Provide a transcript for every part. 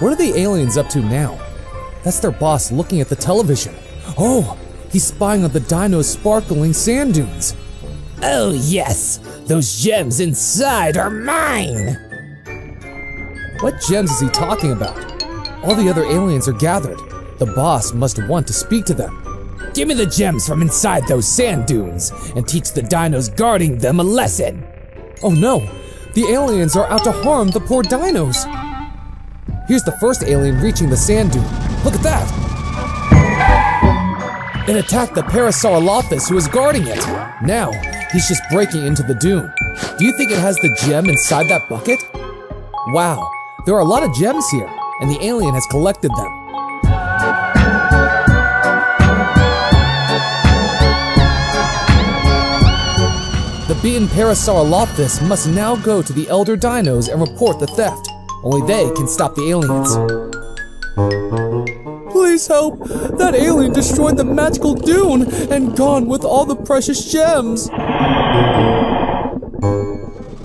What are the aliens up to now? That's their boss looking at the television. Oh, he's spying on the dino's sparkling sand dunes. Oh yes, those gems inside are mine! What gems is he talking about? All the other aliens are gathered. The boss must want to speak to them. Give me the gems from inside those sand dunes and teach the dinos guarding them a lesson. Oh no, the aliens are out to harm the poor dinos. Here's the first alien reaching the sand dune. Look at that! It attacked the Parasaurolophus who is guarding it. Now, he's just breaking into the dune. Do you think it has the gem inside that bucket? Wow, there are a lot of gems here, and the alien has collected them. The beaten Parasaurolophus must now go to the elder dinos and report the theft. Only they can stop the aliens. Please help! That alien destroyed the magical dune and gone with all the precious gems!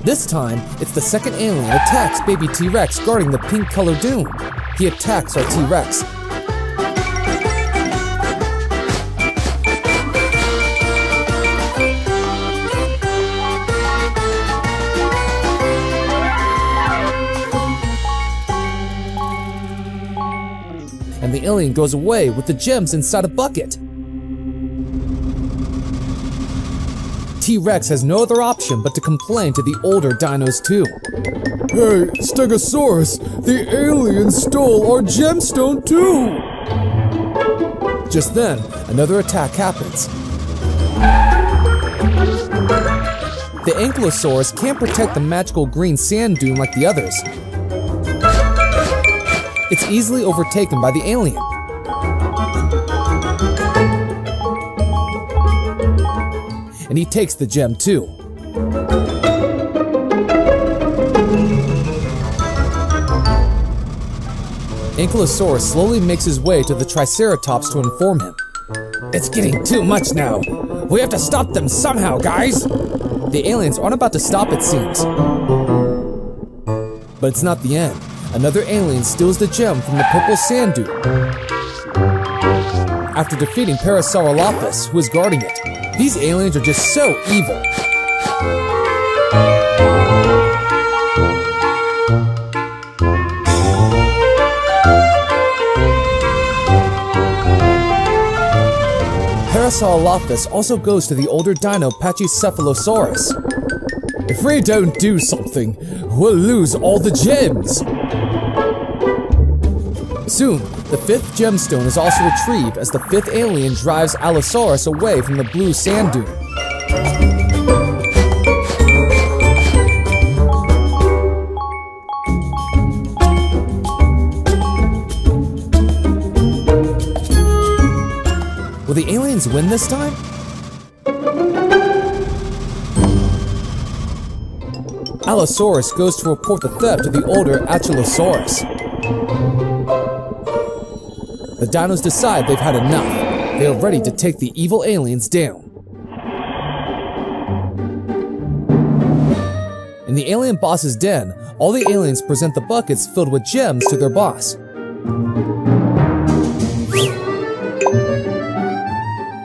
This time, it's the second alien attacks baby T-Rex guarding the pink-colored dune. He attacks our T-Rex. And the alien goes away with the gems inside a bucket. T-Rex has no other option but to complain to the older dinos too. Hey, Stegosaurus, the alien stole our gemstone too! Just then, another attack happens. The Ankylosaurus can't protect the magical green sand dune like the others. It's easily overtaken by the alien. And he takes the gem too. Ankylosaurus slowly makes his way to the Triceratops to inform him. It's getting too much now. We have to stop them somehow, guys. The aliens aren't about to stop, it seems. But it's not the end. Another alien steals the gem from the purple sand dune after defeating Parasaurolophus, who is guarding it. These aliens are just so evil. Parasaurolophus also goes to the older dino Pachycephalosaurus. If we don't do something, we'll lose all the gems. Soon, the fifth gemstone is also retrieved as the fifth alien drives Allosaurus away from the blue sand dune. Will the aliens win this time? Allosaurus goes to report the theft to the older Achillosaurus. The dinos decide they've had enough. They are ready to take the evil aliens down. In the alien boss's den, all the aliens present the buckets filled with gems to their boss.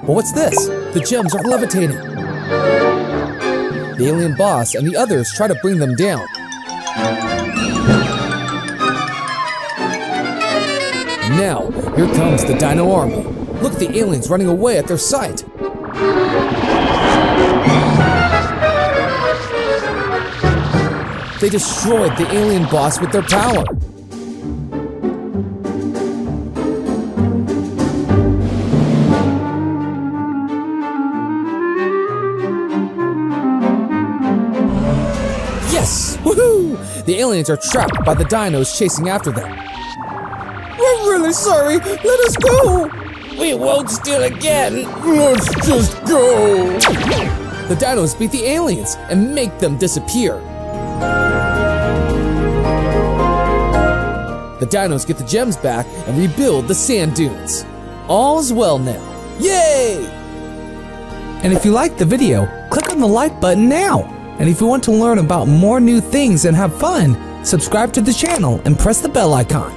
But what's this? The gems are levitating. The alien boss and the others try to bring them down. Now, here comes the dino army. Look at the aliens running away at their sight. They destroyed the alien boss with their power. Yes! Woohoo! The aliens are trapped by the dinos chasing after them. We're really sorry. Let us go. We won't steal again. Let's just go. The dinos beat the aliens and make them disappear. The dinos get the gems back and rebuild the sand dunes. All's well now. Yay! And if you liked the video, click on the like button now. And if you want to learn about more new things and have fun, subscribe to the channel and press the bell icon.